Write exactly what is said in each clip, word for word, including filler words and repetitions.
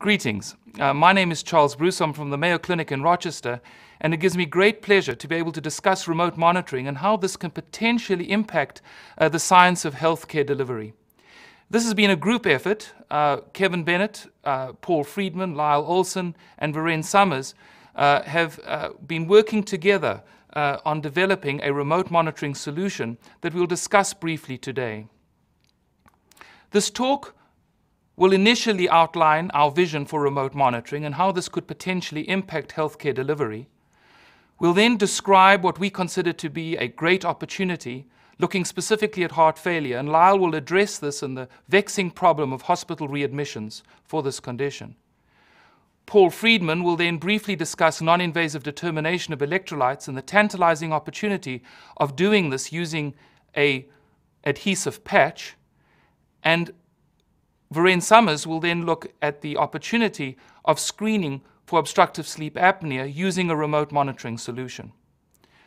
Greetings. Uh, my name is Charles Bruce. I'm from the Mayo Clinic in Rochester, and it gives me great pleasure to be able to discuss remote monitoring and how this can potentially impact uh, the science of healthcare delivery. This has been a group effort. Uh, Kevin Bennett, uh, Paul Friedman, Lyle Olson, and Varenne Summers uh, have uh, been working together uh, on developing a remote monitoring solution that we'll discuss briefly today. This talk will initially outline our vision for remote monitoring and how this could potentially impact healthcare delivery. We'll then describe what we consider to be a great opportunity, looking specifically at heart failure, and Lyle will address this and the vexing problem of hospital readmissions for this condition. Paul Friedman will then briefly discuss non-invasive determination of electrolytes and the tantalizing opportunity of doing this using an adhesive patch, and Varenne Summers will then look at the opportunity of screening for obstructive sleep apnea using a remote monitoring solution.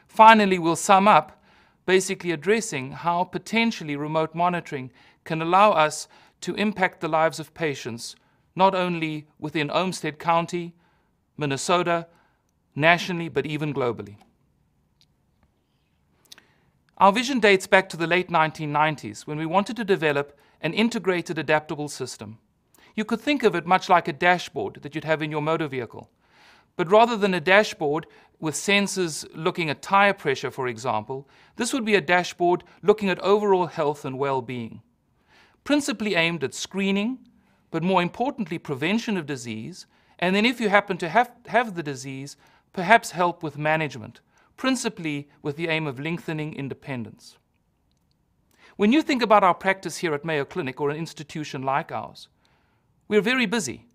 Finally, we'll sum up, basically addressing how potentially remote monitoring can allow us to impact the lives of patients, not only within Olmsted County, Minnesota, nationally, but even globally. Our vision dates back to the late nineteen nineties, when we wanted to develop an integrated adaptable system. You could think of it much like a dashboard that you'd have in your motor vehicle. But rather than a dashboard with sensors looking at tire pressure, for example, this would be a dashboard looking at overall health and well-being, principally aimed at screening, but more importantly, prevention of disease, and then if you happen to have, have the disease, perhaps help with management, principally with the aim of lengthening independence. When you think about our practice here at Mayo Clinic or an institution like ours, we're very busy.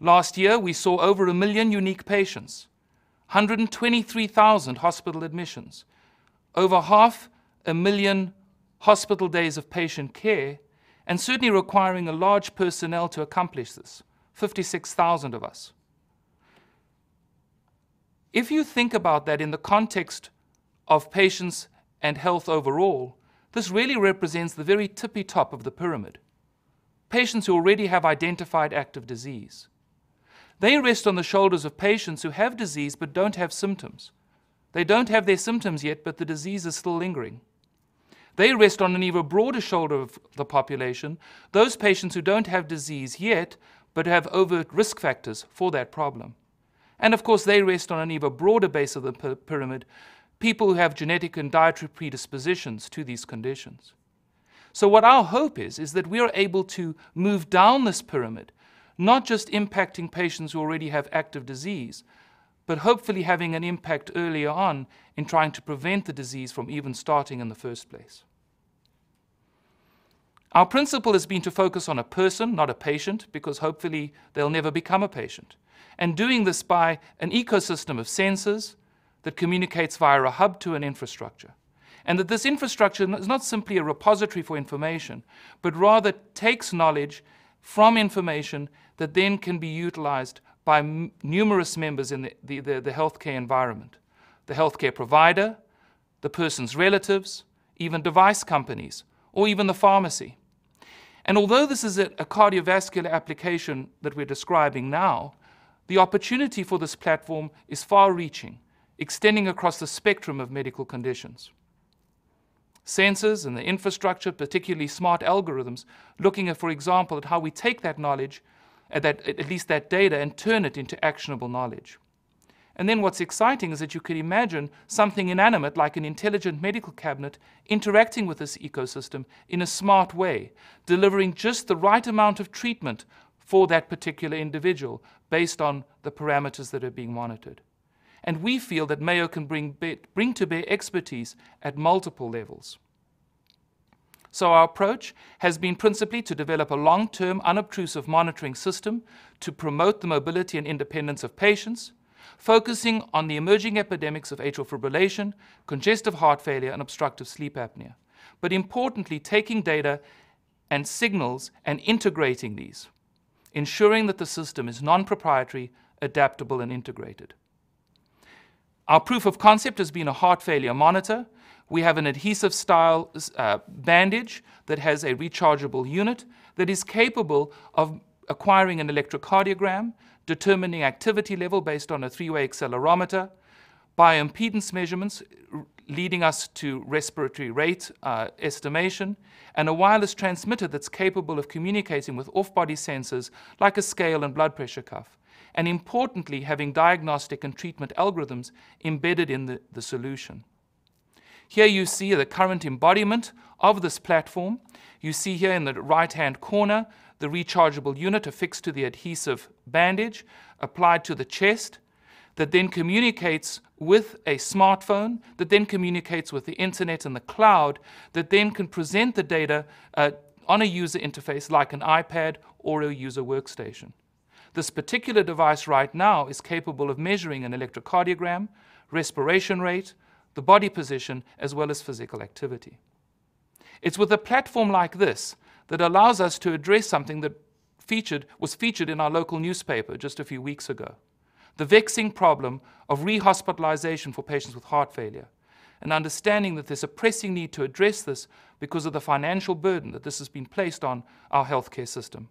Last year, we saw over a million unique patients, one hundred twenty-three thousand hospital admissions, over half a million hospital days of patient care, and certainly requiring a large personnel to accomplish this, fifty-six thousand of us. If you think about that in the context of patients and health overall, this really represents the very tippy top of the pyramid. Patients who already have identified active disease. They rest on the shoulders of patients who have disease but don't have symptoms. They don't have their symptoms yet, but the disease is still lingering. They rest on an even broader shoulder of the population, those patients who don't have disease yet, but have overt risk factors for that problem. And of course, they rest on an even broader base of the pyramid, people who have genetic and dietary predispositions to these conditions. So what our hope is, is that we are able to move down this pyramid, not just impacting patients who already have active disease, but hopefully having an impact earlier on in trying to prevent the disease from even starting in the first place. Our principle has been to focus on a person, not a patient, because hopefully they'll never become a patient. And doing this by an ecosystem of sensors, that communicates via a hub to an infrastructure. And that this infrastructure is not simply a repository for information, but rather takes knowledge from information that then can be utilized by m numerous members in the, the, the, the healthcare environment. The healthcare provider, the person's relatives, even device companies, or even the pharmacy. And although this is a, a cardiovascular application that we're describing now, the opportunity for this platform is far-reaching, extending across the spectrum of medical conditions. Sensors and the infrastructure, particularly smart algorithms, looking at, for example, at how we take that knowledge, at, that, at least that data, and turn it into actionable knowledge. And then what's exciting is that you can imagine something inanimate like an intelligent medical cabinet interacting with this ecosystem in a smart way, delivering just the right amount of treatment for that particular individual based on the parameters that are being monitored. And we feel that Mayo can bring, be, bring to bear expertise at multiple levels. So our approach has been principally to develop a long-term, unobtrusive monitoring system to promote the mobility and independence of patients, focusing on the emerging epidemics of atrial fibrillation, congestive heart failure, and obstructive sleep apnea. But importantly, taking data and signals and integrating these, ensuring that the system is non-proprietary, adaptable, and integrated. Our proof of concept has been a heart failure monitor. We have an adhesive style uh, bandage that has a rechargeable unit that is capable of acquiring an electrocardiogram, determining activity level based on a three-way accelerometer, bioimpedance measurements leading us to respiratory rate uh, estimation, and a wireless transmitter that's capable of communicating with off-body sensors like a scale and blood pressure cuff, and importantly, having diagnostic and treatment algorithms embedded in the, the solution. Here you see the current embodiment of this platform. You see here in the right-hand corner the rechargeable unit affixed to the adhesive bandage applied to the chest that then communicates with a smartphone, that then communicates with the internet and the cloud, that then can present the data uh, on a user interface like an iPad or a user workstation. This particular device right now is capable of measuring an electrocardiogram, respiration rate, the body position, as well as physical activity. It's with a platform like this that allows us to address something that featured, was featured in our local newspaper just a few weeks ago, the vexing problem of rehospitalization for patients with heart failure, and understanding that there's a pressing need to address this because of the financial burden that this has been placed on our healthcare system.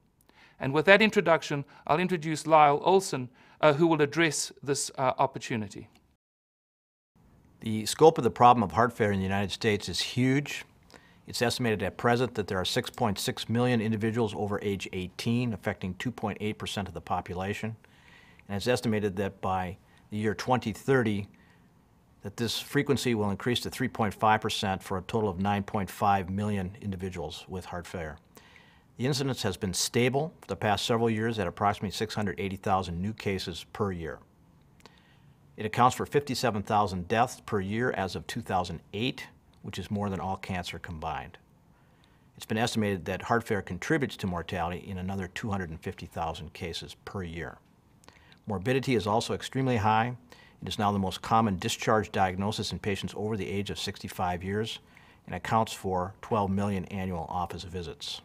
And with that introduction, I'll introduce Lyle Olson, uh, who will address this uh, opportunity. The scope of the problem of heart failure in the United States is huge. It's estimated at present that there are six point six million individuals over age eighteen, affecting two point eight percent of the population. And it's estimated that by the year twenty thirty, that this frequency will increase to three point five percent for a total of nine point five million individuals with heart failure. The incidence has been stable for the past several years at approximately six hundred eighty thousand new cases per year. It accounts for fifty-seven thousand deaths per year as of two thousand eight, which is more than all cancer combined. It's been estimated that heart failure contributes to mortality in another two hundred fifty thousand cases per year. Morbidity is also extremely high. It is now the most common discharge diagnosis in patients over the age of sixty-five years and accounts for twelve million annual office visits.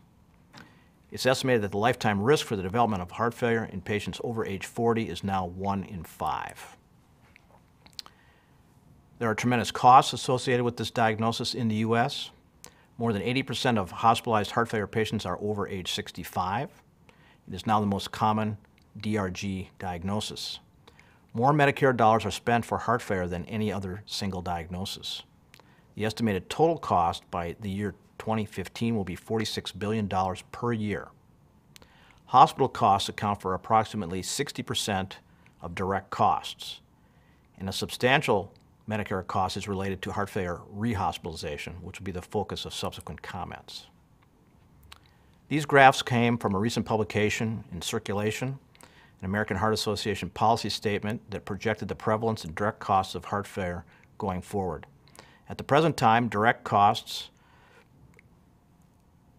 It's estimated that the lifetime risk for the development of heart failure in patients over age forty is now one in five. There are tremendous costs associated with this diagnosis in the U S. More than eighty percent of hospitalized heart failure patients are over age sixty-five. It is now the most common D R G diagnosis. More Medicare dollars are spent for heart failure than any other single diagnosis. The estimated total cost by the year twenty fifteen will be forty-six billion dollars per year. Hospital costs account for approximately sixty percent of direct costs, and a substantial Medicare cost is related to heart failure rehospitalization, which will be the focus of subsequent comments. These graphs came from a recent publication in Circulation, an American Heart Association policy statement that projected the prevalence and direct costs of heart failure going forward. At the present time, direct costs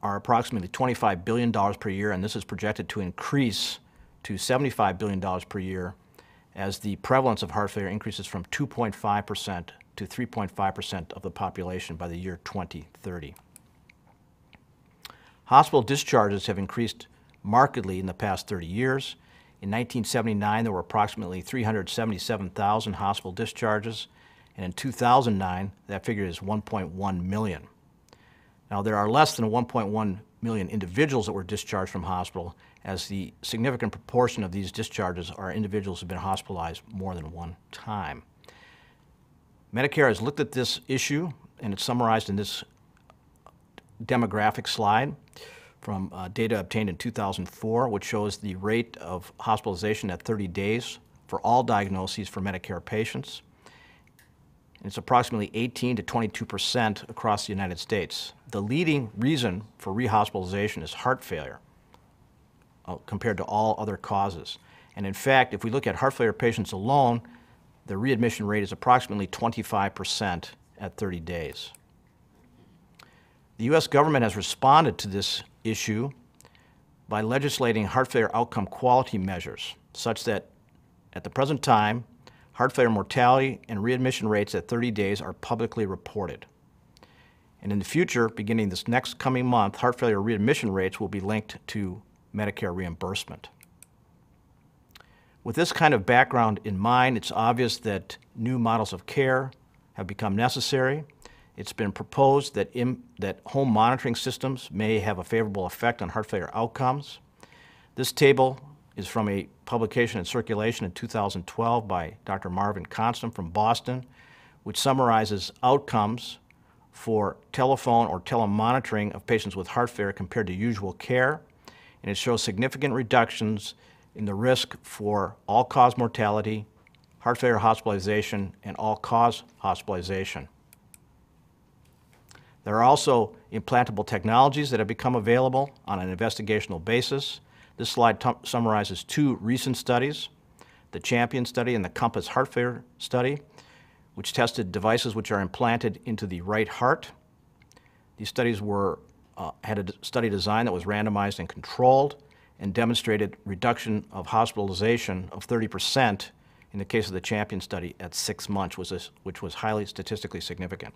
are approximately twenty-five billion dollars per year, and this is projected to increase to seventy-five billion dollars per year as the prevalence of heart failure increases from two point five percent to three point five percent of the population by the year twenty thirty. Hospital discharges have increased markedly in the past thirty years. In nineteen seventy-nine, there were approximately three hundred seventy-seven thousand hospital discharges, and in two thousand nine, that figure is one point one million. Now, there are less than one point one million individuals that were discharged from hospital, as the significant proportion of these discharges are individuals who have been hospitalized more than one time. Medicare has looked at this issue, and it's summarized in this demographic slide from uh, data obtained in two thousand four, which shows the rate of hospitalization at thirty days for all diagnoses for Medicare patients. It's approximately eighteen to twenty-two percent across the United States. The leading reason for rehospitalization is heart failure uh, compared to all other causes. And in fact, if we look at heart failure patients alone, the readmission rate is approximately twenty-five percent at thirty days. The U S government has responded to this issue by legislating heart failure outcome quality measures, such that at the present time, heart failure mortality and readmission rates at thirty days are publicly reported. And in the future, beginning this next coming month, heart failure readmission rates will be linked to Medicare reimbursement. With this kind of background in mind, it's obvious that new models of care have become necessary. It's been proposed that, that home monitoring systems may have a favorable effect on heart failure outcomes. This table is from a publication in Circulation in two thousand twelve by Doctor Marvin Konstam from Boston, which summarizes outcomes for telephone or telemonitoring of patients with heart failure compared to usual care, and it shows significant reductions in the risk for all-cause mortality, heart failure hospitalization, and all-cause hospitalization. There are also implantable technologies that have become available on an investigational basis. This slide summarizes two recent studies, the CHAMPION study and the COMPASS Heart Failure study, which tested devices which are implanted into the right heart. These studies were, uh, had a study design that was randomized and controlled and demonstrated reduction of hospitalization of thirty percent in the case of the CHAMPION study at six months, was this, which was highly statistically significant.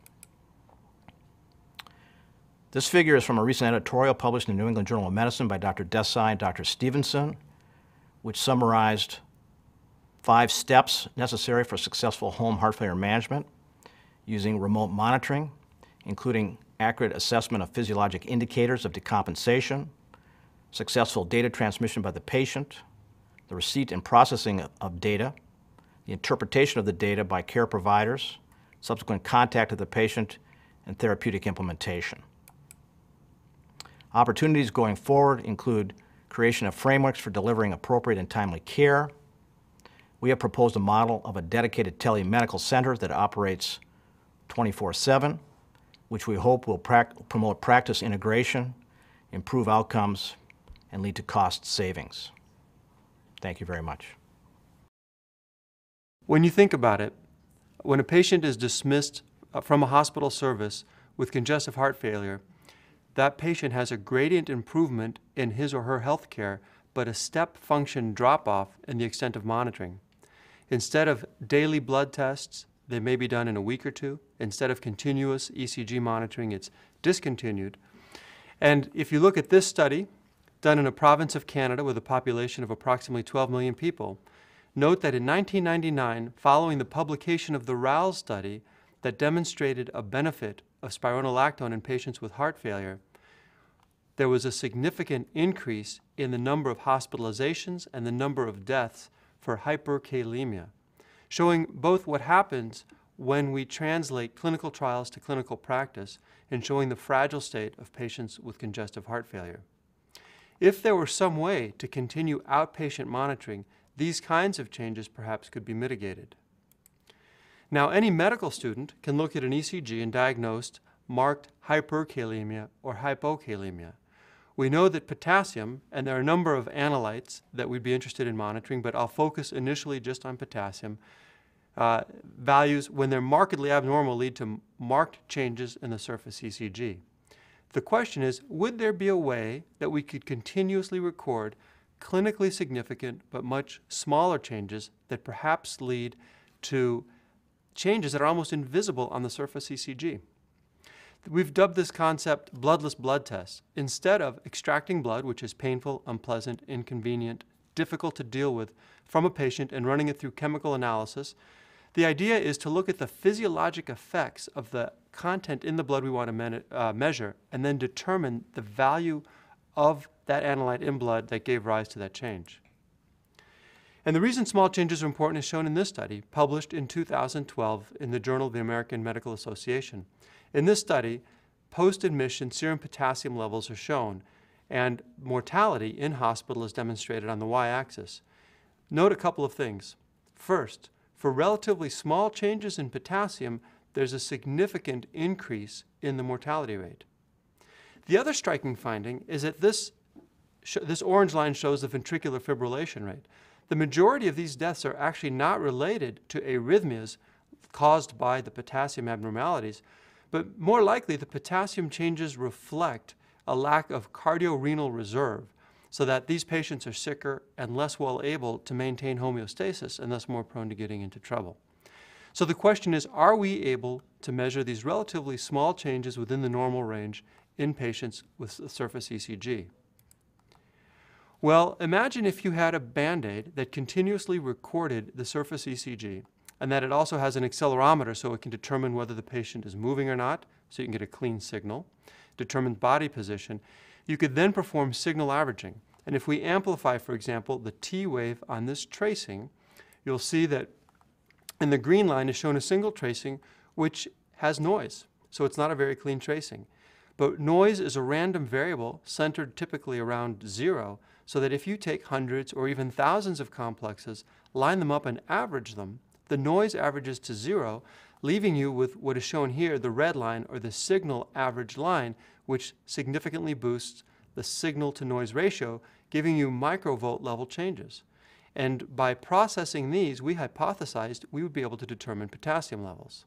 This figure is from a recent editorial published in the New England Journal of Medicine by Doctor Desai and Doctor Stevenson, which summarized five steps necessary for successful home heart failure management using remote monitoring, including accurate assessment of physiologic indicators of decompensation, successful data transmission by the patient, the receipt and processing of data, the interpretation of the data by care providers, subsequent contact of the patient, and therapeutic implementation. Opportunities going forward include creation of frameworks for delivering appropriate and timely care. We have proposed a model of a dedicated telemedical center that operates twenty-four seven, which we hope will prac- promote practice integration, improve outcomes, and lead to cost savings. Thank you very much. When you think about it, when a patient is dismissed from a hospital service with congestive heart failure, that patient has a gradient improvement in his or her health care, but a step function drop-off in the extent of monitoring. Instead of daily blood tests, they may be done in a week or two. Instead of continuous E C G monitoring, it's discontinued. And if you look at this study, done in a province of Canada with a population of approximately twelve million people, note that in nineteen ninety-nine, following the publication of the RALES study that demonstrated a benefit of spironolactone in patients with heart failure, there was a significant increase in the number of hospitalizations and the number of deaths for hyperkalemia, showing both what happens when we translate clinical trials to clinical practice and showing the fragile state of patients with congestive heart failure. If there were some way to continue outpatient monitoring, these kinds of changes perhaps could be mitigated. Now, any medical student can look at an E C G and diagnose marked hyperkalemia or hypokalemia. We know that potassium, and there are a number of analytes that we'd be interested in monitoring, but I'll focus initially just on potassium. Uh, values, when they're markedly abnormal, lead to marked changes in the surface E C G. The question is, would there be a way that we could continuously record clinically significant but much smaller changes that perhaps lead to changes that are almost invisible on the surface E C G? We've dubbed this concept bloodless blood tests. Instead of extracting blood, which is painful, unpleasant, inconvenient, difficult to deal with, from a patient and running it through chemical analysis, the idea is to look at the physiologic effects of the content in the blood we want to uh, measure and then determine the value of that analyte in blood that gave rise to that change. And the reason small changes are important is shown in this study, published in two thousand twelve in the Journal of the American Medical Association. In this study, post-admission serum potassium levels are shown, and mortality in hospital is demonstrated on the y-axis. Note a couple of things. First, for relatively small changes in potassium, there's a significant increase in the mortality rate. The other striking finding is that this, this orange line shows the ventricular fibrillation rate. The majority of these deaths are actually not related to arrhythmias caused by the potassium abnormalities, but more likely the potassium changes reflect a lack of cardiorenal reserve, so that these patients are sicker and less well able to maintain homeostasis and thus more prone to getting into trouble. So the question is, are we able to measure these relatively small changes within the normal range in patients with surface E C G? Well, imagine if you had a Band-Aid that continuously recorded the surface E C G and that it also has an accelerometer so it can determine whether the patient is moving or not, so you can get a clean signal, determine body position. You could then perform signal averaging. And if we amplify, for example, the T wave on this tracing, you'll see that in the green line is shown a single tracing which has noise. So it's not a very clean tracing. But noise is a random variable centered typically around zero, so that if you take hundreds or even thousands of complexes, line them up and average them, the noise averages to zero, leaving you with what is shown here, the red line or the signal average line, which significantly boosts the signal to noise ratio, giving you microvolt level changes. And by processing these, we hypothesized we would be able to determine potassium levels.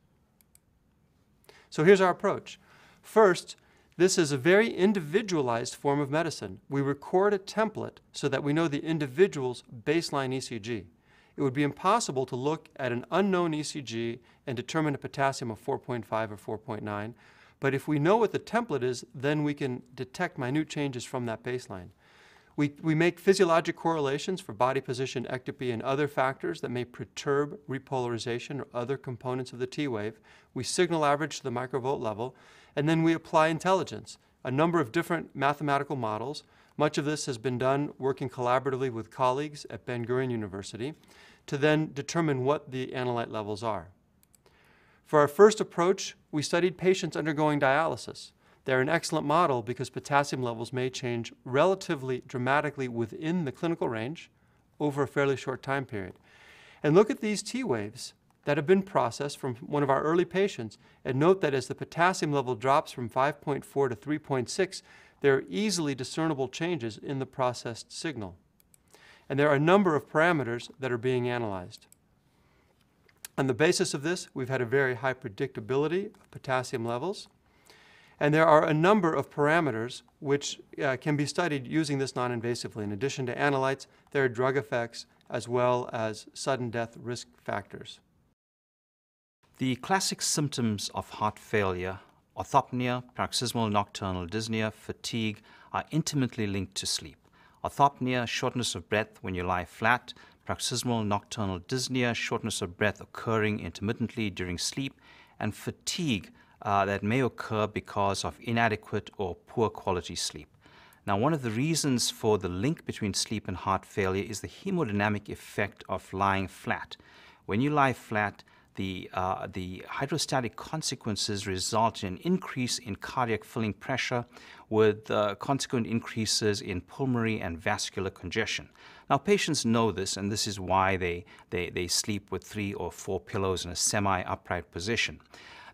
So here's our approach. First, this is a very individualized form of medicine. We record a template so that we know the individual's baseline E C G. It would be impossible to look at an unknown E C G and determine a potassium of four point five or four point nine, but if we know what the template is, then we can detect minute changes from that baseline. We, we make physiologic correlations for body position, ectopy, and other factors that may perturb repolarization or other components of the T wave. We signal average to the microvolt level, and then we apply intelligence, a number of different mathematical models. Much of this has been done working collaboratively with colleagues at Ben Gurion University to then determine what the analyte levels are. For our first approach, we studied patients undergoing dialysis. They're an excellent model because potassium levels may change relatively dramatically within the clinical range over a fairly short time period. And look at these T waves that have been processed from one of our early patients, and note that as the potassium level drops from five point four to three point six, there are easily discernible changes in the processed signal. And there are a number of parameters that are being analyzed. On the basis of this, we've had a very high predictability of potassium levels. And there are a number of parameters which uh, can be studied using this non-invasively. In addition to analytes, there are drug effects as well as sudden death risk factors. The classic symptoms of heart failure, orthopnea, paroxysmal nocturnal dyspnea, fatigue, are intimately linked to sleep. Orthopnea, shortness of breath when you lie flat. Paroxysmal nocturnal dyspnea, shortness of breath occurring intermittently during sleep, and fatigue uh, that may occur because of inadequate or poor quality sleep. Now, one of the reasons for the link between sleep and heart failure is the hemodynamic effect of lying flat. When you lie flat, the, uh, the hydrostatic consequences result in an increase in cardiac filling pressure with uh, consequent increases in pulmonary and vascular congestion. Now, patients know this, and this is why they, they, they sleep with three or four pillows in a semi-upright position.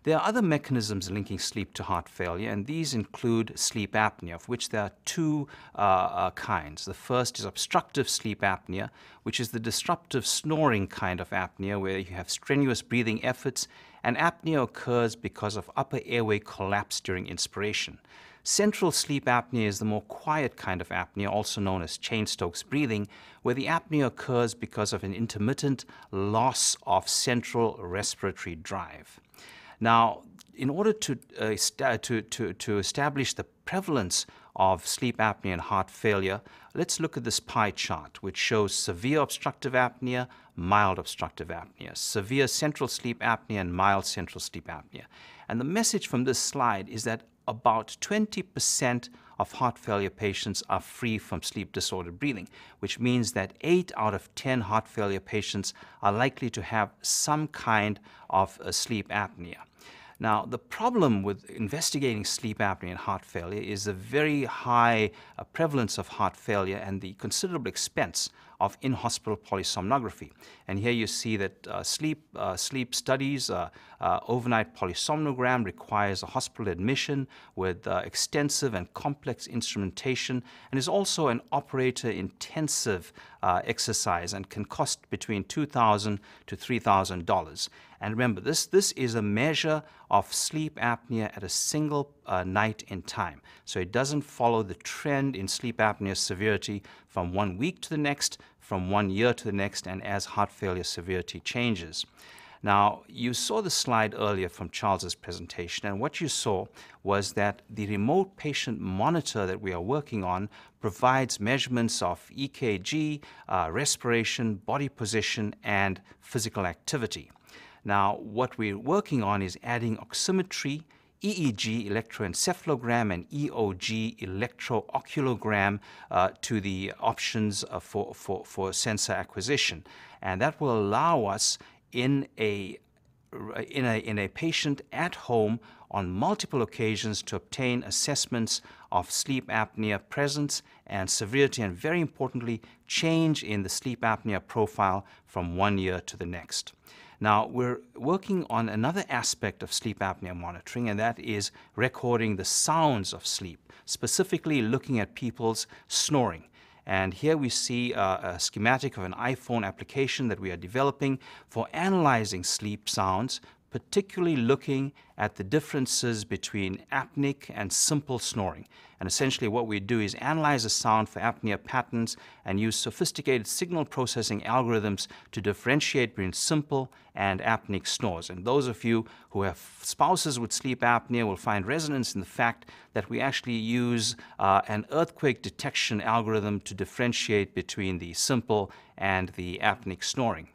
There are other mechanisms linking sleep to heart failure, and these include sleep apnea, of which there are two uh, uh, kinds. The first is obstructive sleep apnea, which is the disruptive snoring kind of apnea where you have strenuous breathing efforts, and apnea occurs because of upper airway collapse during inspiration. Central sleep apnea is the more quiet kind of apnea, also known as Cheyne-Stokes breathing, where the apnea occurs because of an intermittent loss of central respiratory drive. Now, in order to, uh, to, to, to establish the prevalence of sleep apnea and heart failure, let's look at this pie chart, which shows severe obstructive apnea, mild obstructive apnea, severe central sleep apnea, and mild central sleep apnea. And the message from this slide is that about twenty percent of heart failure patients are free from sleep-disordered breathing, which means that eight out of ten heart failure patients are likely to have some kind of uh, sleep apnea. Now, the problem with investigating sleep apnea and heart failure is the very high uh, prevalence of heart failure and the considerable expense of in-hospital polysomnography. And here you see that uh, sleep, uh, sleep studies, uh, uh, overnight polysomnogram requires a hospital admission with uh, extensive and complex instrumentation, and is also an operator-intensive uh, exercise and can cost between two thousand dollars to three thousand dollars. And remember, this, this is a measure of sleep apnea at a single uh, night in time. So it doesn't follow the trend in sleep apnea severity from one week to the next, from one year to the next, and as heart failure severity changes. Now, you saw the slide earlier from Charles's presentation, and what you saw was that the remote patient monitor that we are working on provides measurements of E K G, uh, respiration, body position, and physical activity. Now, what we're working on is adding oximetry, E E G electroencephalogram and E O G electrooculogram uh, to the options uh, for, for, for sensor acquisition. And that will allow us in a, in a, in a patient at home on multiple occasions to obtain assessments of sleep apnea presence and severity, and very importantly, change in the sleep apnea profile from one year to the next. Now, we're working on another aspect of sleep apnea monitoring, and that is recording the sounds of sleep, specifically looking at people's snoring. And here we see a, a schematic of an iPhone application that we are developing for analyzing sleep sounds, particularly looking at the differences between apneic and simple snoring. And essentially what we do is analyze the sound for apnea patterns and use sophisticated signal processing algorithms to differentiate between simple and apneic snores. And those of you who have spouses with sleep apnea will find resonance in the fact that we actually use uh, an earthquake detection algorithm to differentiate between the simple and the apneic snoring.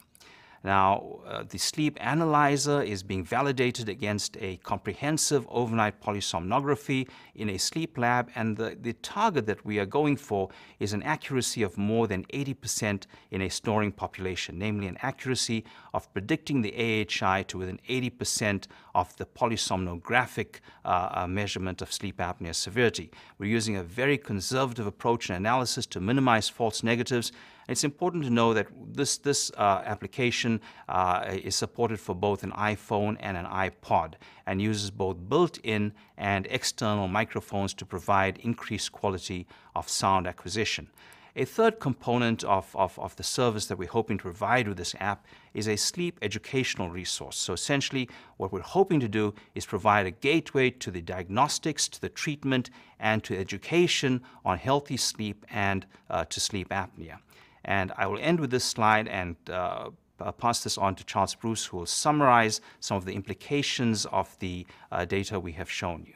Now, uh, the sleep analyzer is being validated against a comprehensive overnight polysomnography in a sleep lab, and the, the target that we are going for is an accuracy of more than eighty percent in a snoring population, namely an accuracy of predicting the A H I to within eighty percent of the polysomnographic uh, uh, measurement of sleep apnea severity. We're using a very conservative approach and analysis to minimize false negatives. It's important to know that this, this uh, application uh, is supported for both an iPhone and an iPod, and uses both built-in and external microphones to provide increased quality of sound acquisition. A third component of, of, of the service that we're hoping to provide with this app is a sleep educational resource. So essentially, what we're hoping to do is provide a gateway to the diagnostics, to the treatment, and to education on healthy sleep and uh, to sleep apnea. And I will end with this slide and uh, pass this on to Charles Bruce, who will summarize some of the implications of the uh, data we have shown you.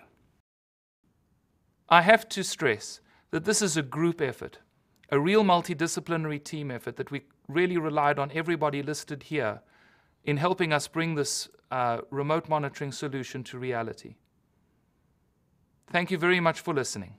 I have to stress that this is a group effort, a real multidisciplinary team effort that we really relied on everybody listed here in helping us bring this uh, remote monitoring solution to reality. Thank you very much for listening.